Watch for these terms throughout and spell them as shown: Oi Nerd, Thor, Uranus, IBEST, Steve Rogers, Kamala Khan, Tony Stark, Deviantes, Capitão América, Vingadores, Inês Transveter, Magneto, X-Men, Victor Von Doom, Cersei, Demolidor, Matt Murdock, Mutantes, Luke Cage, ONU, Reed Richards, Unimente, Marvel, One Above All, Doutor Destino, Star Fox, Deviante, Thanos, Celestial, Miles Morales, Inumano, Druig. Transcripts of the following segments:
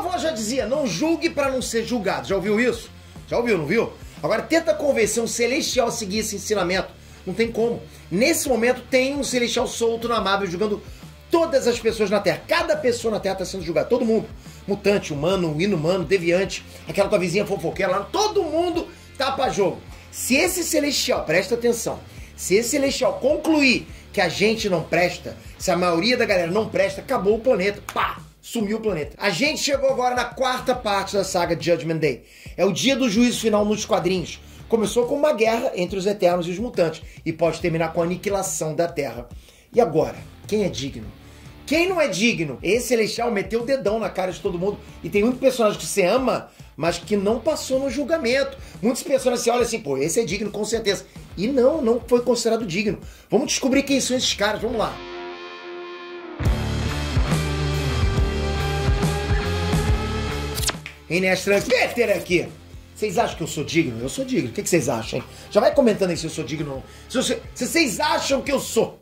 avó já dizia, não julgue para não ser julgado. Já ouviu isso? Já ouviu, não viu? Agora tenta convencer um Celestial a seguir esse ensinamento. Não tem como. Nesse momento tem um Celestial solto na Marvel julgando todas as pessoas na Terra. Cada pessoa na Terra está sendo julgada. Todo mundo. Mutante, humano, inumano, deviante, aquela tua vizinha fofoqueira lá. Todo mundo tá pra jogo. Se esse Celestial, presta atenção, se esse Celestial concluir que a gente não presta, se a maioria da galera não presta, acabou o planeta. Pá! Sumiu o planeta. A gente chegou agora na quarta parte da saga de Judgment Day. É o dia do juízo final nos quadrinhos. Começou com uma guerra entre os Eternos e os Mutantes e pode terminar com a aniquilação da Terra. E agora? Quem é digno? Quem não é digno? Esse Celestial meteu o dedão na cara de todo mundo. E tem muito personagem que você ama, mas que não passou no julgamento. Muitos personagens se olham assim, pô, esse é digno, com certeza. E não, não foi considerado digno. Vamos descobrir quem são esses caras, vamos lá. Inês Transveter aqui. Vocês acham que eu sou digno? Eu sou digno. O que vocês acham, hein? Já vai comentando aí se eu sou digno ou não. Se vocês acham que eu sou...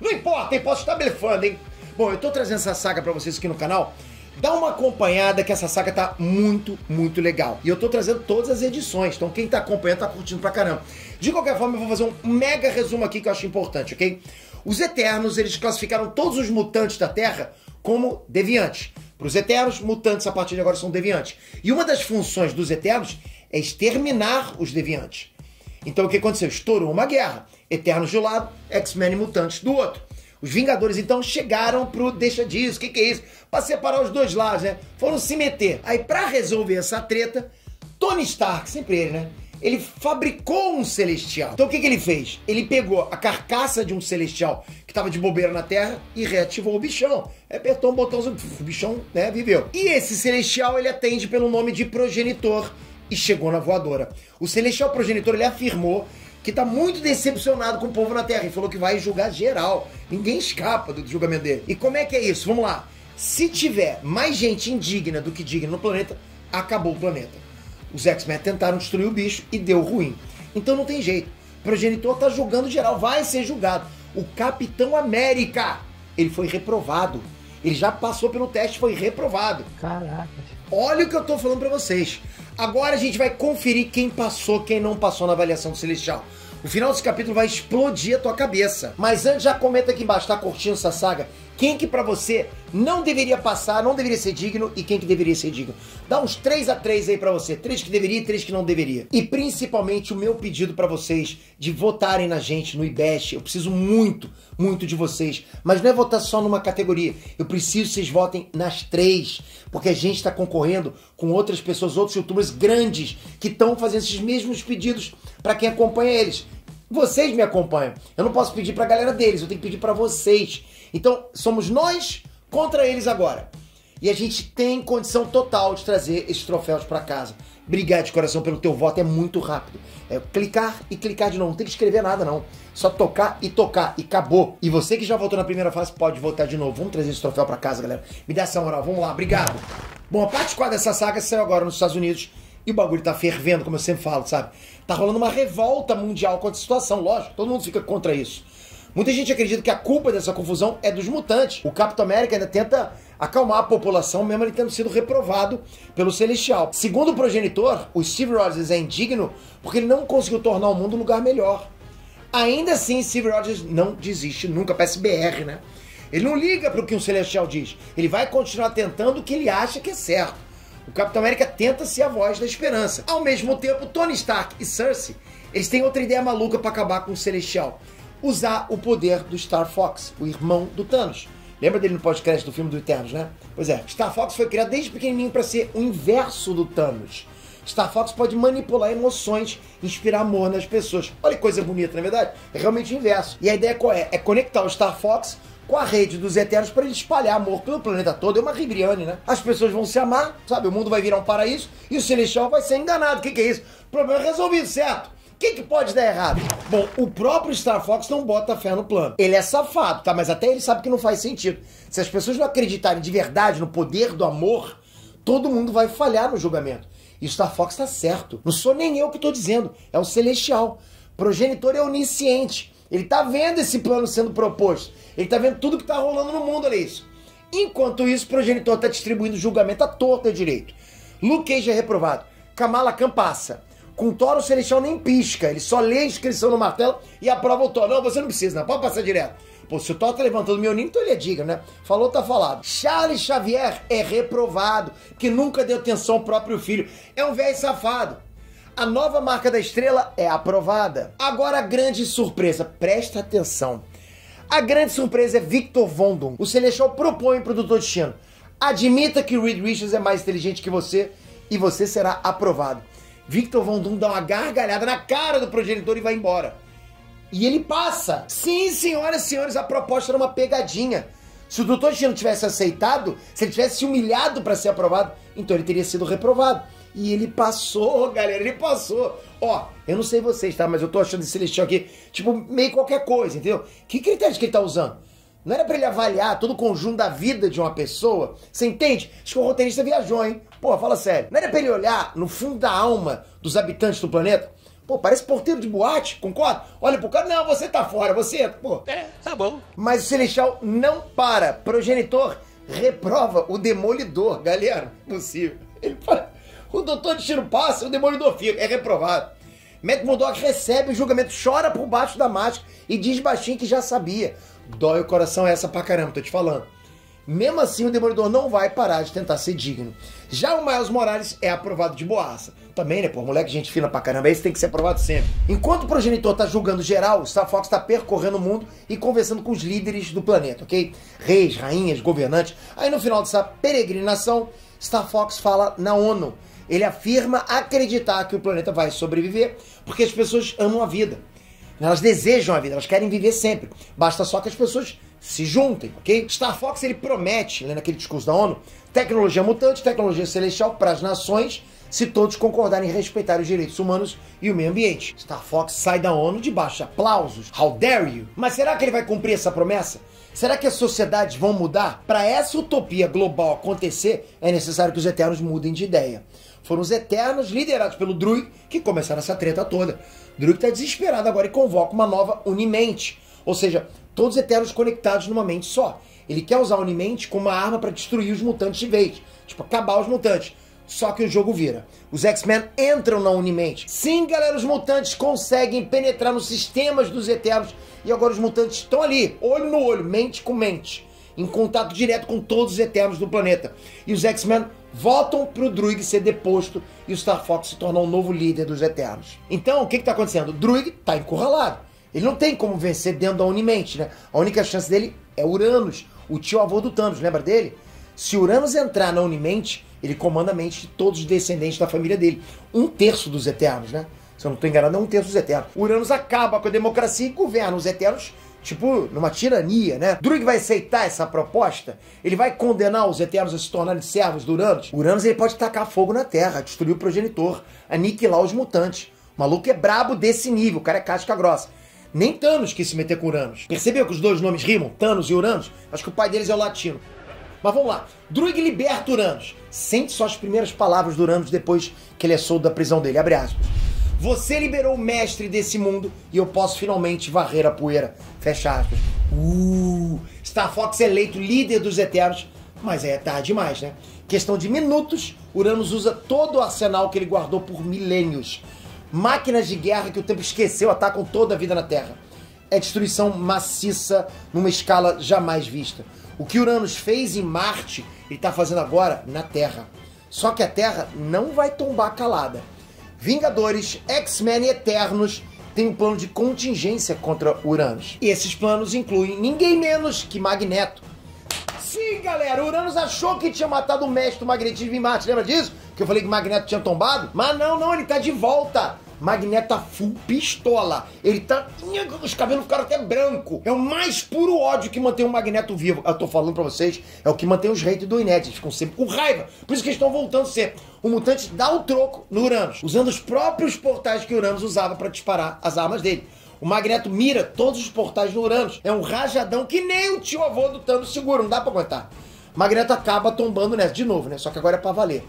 Não importa, hein? Posso estar blefando, hein? Bom, eu tô trazendo essa saga pra vocês aqui no canal. Dá uma acompanhada que essa saga tá muito, muito legal. E eu tô trazendo todas as edições, então quem tá acompanhando tá curtindo pra caramba. De qualquer forma, eu vou fazer um mega resumo aqui que eu acho importante, ok? Os Eternos, eles classificaram todos os mutantes da Terra como deviantes. Para os Eternos, mutantes a partir de agora são deviantes. E uma das funções dos Eternos é exterminar os deviantes. Então o que aconteceu? Estourou uma guerra. Eternos de um lado, X-Men e Mutantes do outro. Os Vingadores, então, chegaram pro deixa disso, o que que é isso? Pra separar os dois lados, né? Foram se meter. Aí, pra resolver essa treta, Tony Stark, sempre ele, né? Ele fabricou um Celestial. Então, o que que ele fez? Ele pegou a carcaça de um Celestial que tava de bobeira na Terra e reativou o bichão. Apertou um botãozinho, o bichão, né, viveu. E esse Celestial, ele atende pelo nome de Progenitor e chegou na voadora. O Celestial Progenitor, ele afirmou que tá muito decepcionado com o povo na Terra e falou que vai julgar geral. Ninguém escapa do julgamento dele. E como é que é isso? Vamos lá. Se tiver mais gente indigna do que digna no planeta, acabou o planeta. Os X-Men tentaram destruir o bicho e deu ruim. Então não tem jeito. O Progenitor tá julgando geral, vai ser julgado. O Capitão América, ele foi reprovado. Ele já passou pelo teste, foi reprovado. Caraca. Olha o que eu tô falando pra vocês. Agora a gente vai conferir quem passou, quem não passou na avaliação do Celestial. O final desse capítulo vai explodir a tua cabeça. Mas antes, já comenta aqui embaixo, tá curtindo essa saga? Quem que pra você não deveria passar, não deveria ser digno e quem que deveria ser digno? Dá uns 3 a 3 aí pra você. 3 que deveria e 3 que não deveria. E principalmente o meu pedido pra vocês de votarem na gente no IBEST. Eu preciso muito, muito de vocês. Mas não é votar só numa categoria. Eu preciso que vocês votem nas 3. Porque a gente tá concorrendo com outras pessoas, outros youtubers grandes que estão fazendo esses mesmos pedidos para quem acompanha eles. Vocês me acompanham. Eu não posso pedir para a galera deles, eu tenho que pedir para vocês. Então, somos nós contra eles agora. E a gente tem condição total de trazer esses troféus para casa. Obrigado de coração pelo teu voto, é muito rápido. É clicar e clicar de novo, não tem que escrever nada não. Só tocar e acabou. E você que já votou na primeira fase pode votar de novo. Vamos trazer esse troféu para casa, galera. Me dá essa moral, vamos lá, obrigado. Bom, a parte 4 dessa saga saiu agora nos Estados Unidos e o bagulho tá fervendo, como eu sempre falo, sabe? Tá rolando uma revolta mundial contra a situação, lógico, todo mundo fica contra isso. Muita gente acredita que a culpa dessa confusão é dos mutantes. O Capitão América ainda tenta acalmar a população, mesmo ele tendo sido reprovado pelo Celestial. Segundo o Progenitor, o Steve Rogers é indigno porque ele não conseguiu tornar o mundo um lugar melhor. Ainda assim, Steve Rogers não desiste nunca, parece BR, né? Ele não liga para o que um Celestial diz. Ele vai continuar tentando o que ele acha que é certo. O Capitão América tenta ser a voz da esperança. Ao mesmo tempo, Tony Stark e Cersei, eles têm outra ideia maluca para acabar com o Celestial. Usar o poder do Star Fox, o irmão do Thanos. Lembra dele no podcast do filme do Eternos, né? Pois é, Star Fox foi criado desde pequenininho para ser o inverso do Thanos. Star Fox pode manipular emoções, inspirar amor nas pessoas. Olha que coisa bonita, na verdade? É realmente o inverso. E a ideia qual é? É conectar o Star Fox com a rede dos Eternos para ele espalhar amor pelo planeta todo. É uma Ribriane, né? As pessoas vão se amar, sabe? O mundo vai virar um paraíso e o Celestial vai ser enganado. O que que é isso? O problema é resolvido, certo? O que que pode dar errado? Bom, o próprio Star Fox não bota fé no plano. Ele é safado, tá? Mas até ele sabe que não faz sentido. Se as pessoas não acreditarem de verdade no poder do amor, todo mundo vai falhar no julgamento. E o Star Fox tá certo. Não sou nem eu que tô dizendo. É o Celestial. Progenitor é onisciente. Ele tá vendo esse plano sendo proposto. Ele tá vendo tudo que tá rolando no mundo, olha isso. Enquanto isso, o Progenitor está distribuindo julgamento à torta e direito. Luke Cage é reprovado. Kamala Khan passa. Com o Thor, o Celestial nem pisca. Ele só lê a inscrição no martelo e aprova o Thor. Não, você não precisa, não. Pode passar direto. Pô, se o Thor tá levantando o meu ninho, então ele é digno, né? Falou, tá falado. Charles Xavier é reprovado, que nunca deu atenção ao próprio filho. É um velho safado. A nova marca da estrela é aprovada. Agora a grande surpresa. Presta atenção. A grande surpresa é Victor Von Doom. O Celestial propõe pro Doutor Destino: admita que o Reed Richards é mais inteligente que você e você será aprovado. Victor Von Doom dá uma gargalhada na cara do progenitor e vai embora. E ele passa. Sim, senhoras e senhores, a proposta era uma pegadinha. Se o Doutor Destino tivesse aceitado, se ele tivesse se humilhado para ser aprovado, então ele teria sido reprovado. E ele passou, galera, ele passou. Ó, eu não sei vocês, tá? Mas eu tô achando esse Celestial aqui, tipo, meio qualquer coisa, entendeu? Que critério que ele tá usando? Não era pra ele avaliar todo o conjunto da vida de uma pessoa? Você entende? Acho que o roteirista viajou, hein? Pô, fala sério. Não era pra ele olhar no fundo da alma dos habitantes do planeta? Pô, parece porteiro de boate, concorda? Olha pro cara, não, você tá fora, você, pô. É, tá bom. Mas o Celestial não para. Progenitor reprova o Demolidor, galera. Impossível. Ele para. O Doutor Destino passa, o Demolidor fica, é reprovado. Matt Murdock recebe o julgamento, chora por baixo da máscara e diz baixinho que já sabia. Dói o coração essa pra caramba, tô te falando. Mesmo assim, o Demolidor não vai parar de tentar ser digno. Já o Miles Morales é aprovado de boaça. Também, né, pô, moleque, gente fina pra caramba, esse tem que ser aprovado sempre. Enquanto o progenitor tá julgando geral, o Star Fox tá percorrendo o mundo e conversando com os líderes do planeta, ok? Reis, rainhas, governantes. Aí no final dessa peregrinação, Star Fox fala na ONU. Ele afirma acreditar que o planeta vai sobreviver porque as pessoas amam a vida. Elas desejam a vida, elas querem viver sempre. Basta só que as pessoas se juntem, ok? Star Fox, ele promete, né, naquele discurso da ONU, tecnologia mutante, tecnologia celestial para as nações, se todos concordarem em respeitar os direitos humanos e o meio ambiente. Star Fox sai da ONU debaixo de aplausos. How dare you? Mas será que ele vai cumprir essa promessa? Será que as sociedades vão mudar? Para essa utopia global acontecer, é necessário que os Eternos mudem de ideia. Foram os Eternos, liderados pelo Druig, que começaram essa treta toda. Druig está desesperado agora e convoca uma nova Unimente. Ou seja, todos os Eternos conectados numa mente só. Ele quer usar a Unimente como uma arma para destruir os mutantes de vez. Tipo, acabar os mutantes. Só que o jogo vira. Os X-Men entram na Unimente. Sim, galera, os mutantes conseguem penetrar nos sistemas dos Eternos. E agora os mutantes estão ali, olho no olho, mente com mente. Em contato direto com todos os Eternos do planeta. E os X-Men voltam pro Druig ser deposto e o Star Fox se tornar o novo líder dos Eternos. Então, o que tá acontecendo? O Druig tá encurralado. Ele não tem como vencer dentro da Unimente, né? A única chance dele é Uranus, o tio-avô do Thanos, lembra dele? Se Uranus entrar na Unimente, ele comanda a mente de todos os descendentes da família dele. 1/3 dos Eternos, né? Se eu não tô enganado, é 1/3 dos Eternos. Uranus acaba com a democracia e governa os Eternos, tipo, numa tirania, né? Druig vai aceitar essa proposta? Ele vai condenar os Eternos a se tornarem servos do Uranus? Uranus, ele pode tacar fogo na Terra, destruir o progenitor, aniquilar os mutantes. O maluco é brabo desse nível, o cara é casca grossa. Nem Thanos quis se meter com Uranus. Percebeu que os dois nomes rimam? Thanos e Uranus? Acho que o pai deles é o latino. Mas vamos lá. Druig liberta Uranus. Sente só as primeiras palavras do Uranus depois que ele é solto da prisão dele. Abre aspas. Você liberou o mestre desse mundo e eu posso finalmente varrer a poeira. Fecha aspas. Star Fox é eleito líder dos Eternos, mas é tarde demais, né? Questão de minutos, Uranus usa todo o arsenal que ele guardou por milênios. Máquinas de guerra que o tempo esqueceu atacam toda a vida na Terra. É destruição maciça numa escala jamais vista. O que Uranus fez em Marte, ele está fazendo agora na Terra. Só que a Terra não vai tombar calada. Vingadores, X-Men e Eternos têm um plano de contingência contra Uranus. E esses planos incluem ninguém menos que Magneto. Sim, galera, Uranus achou que tinha matado o mestre do magnetismo em Marte, lembra disso? Que eu falei que Magneto tinha tombado? Mas não, não, ele tá de volta. Magneto tá full pistola. Ele tá... Os cabelos ficaram até branco. É o mais puro ódio que mantém o Magneto vivo. Eu tô falando pra vocês, é o que mantém os haters do Oi Nerd. Eles ficam sempre com raiva. Por isso que eles estão voltando sempre. O mutante dá o troco no Uranus, usando os próprios portais que Uranus usava pra disparar as armas dele. O Magneto mira todos os portais do Uranus. É um rajadão que nem o tio-avô do Thanos segura. Não dá pra aguentar. O Magneto acaba tombando nessa de novo, né? Só que agora é pra valer.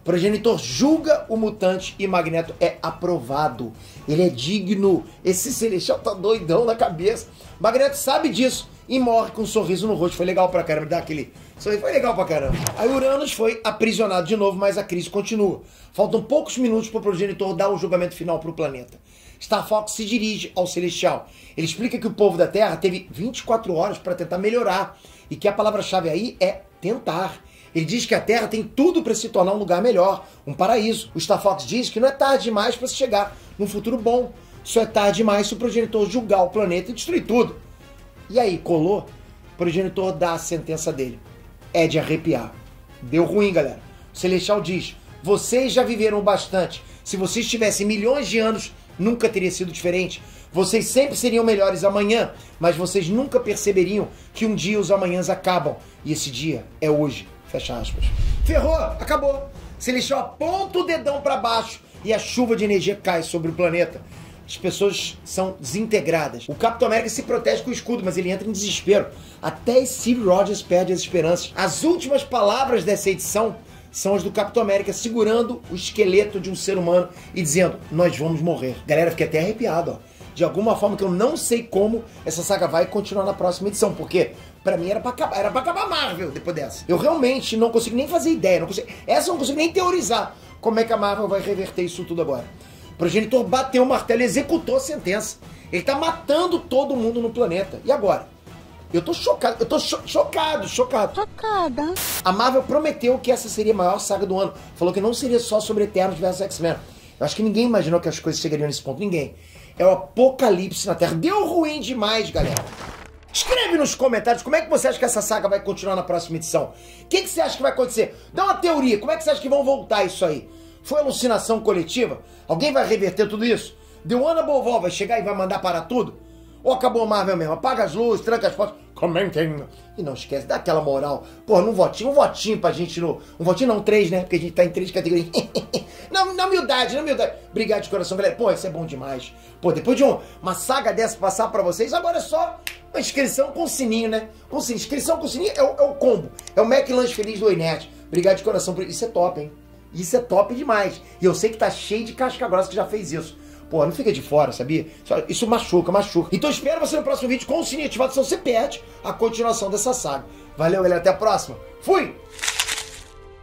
O progenitor julga o mutante e Magneto é aprovado. Ele é digno. Esse Celestial tá doidão na cabeça. Magneto sabe disso e morre com um sorriso no rosto. Foi legal pra caramba, dá aquele Isso aí foi legal pra caramba. Aí o Uranus foi aprisionado de novo, mas a crise continua. Faltam poucos minutos pro Progenitor dar o julgamento final pro planeta. Star Fox se dirige ao Celestial. Ele explica que o povo da Terra teve 24 horas para tentar melhorar e que a palavra-chave aí é tentar. Ele diz que a Terra tem tudo para se tornar um lugar melhor, um paraíso. O Star Fox diz que não é tarde demais para se chegar num futuro bom. Só é tarde demais se o Progenitor julgar o planeta e destruir tudo. E aí, colou? O Progenitor dá a sentença dele. É de arrepiar. Deu ruim, galera. O Celestial diz: vocês já viveram o bastante. Se vocês tivessem milhões de anos, nunca teria sido diferente. Vocês sempre seriam melhores amanhã, mas vocês nunca perceberiam que um dia os amanhãs acabam. E esse dia é hoje. Fecha aspas. Ferrou! Acabou! Celestial aponta o dedão para baixo e a chuva de energia cai sobre o planeta. As pessoas são desintegradas. O Capitão América se protege com o escudo, mas ele entra em desespero. Até Steve Rogers perde as esperanças. As últimas palavras dessa edição são as do Capitão América segurando o esqueleto de um ser humano e dizendo: nós vamos morrer. Galera, fiquei até arrepiado, ó. De alguma forma que eu não sei como, essa saga vai continuar na próxima edição, porque pra mim era pra acabar Marvel depois dessa. Eu realmente não consigo nem fazer ideia, eu não consigo nem teorizar como é que a Marvel vai reverter isso tudo agora. O Progenitor bateu o martelo e executou a sentença. Ele tá matando todo mundo no planeta. E agora? Eu tô chocado. A Marvel prometeu que essa seria a maior saga do ano. Falou que não seria só sobre Eternos vs X-Men. Eu acho que ninguém imaginou que as coisas chegariam nesse ponto. Ninguém. É o apocalipse na Terra. Deu ruim demais, galera. Escreve nos comentários como é que você acha que essa saga vai continuar na próxima edição. O que você acha que vai acontecer? Dá uma teoria. Como é que você acha que vão voltar isso aí? Foi alucinação coletiva? Alguém vai reverter tudo isso? The One Above All vai chegar e vai mandar parar tudo? Ou acabou Marvel mesmo? Apaga as luzes, tranca as portas, comentem. E não esquece, dá aquela moral. Pô, um votinho pra gente no... Um votinho não, 3, né? Porque a gente tá em 3 categorias. Na humildade. Obrigado de coração, galera. Pô, isso é bom demais. Pô, depois de uma saga dessa passar pra vocês, agora é só uma inscrição com sininho, né? Com sininho. Inscrição com sininho é o combo. É o Mac Lanche Feliz do Oi Nerd. Obrigado de coração. Isso é top, hein? Isso é top demais. E eu sei que tá cheio de casca grossa que já fez isso. Pô, não fica de fora, sabia? Isso machuca. Então espero você no próximo vídeo com o sininho ativado, senão você perde a continuação dessa saga. Valeu, galera. Até a próxima. Fui!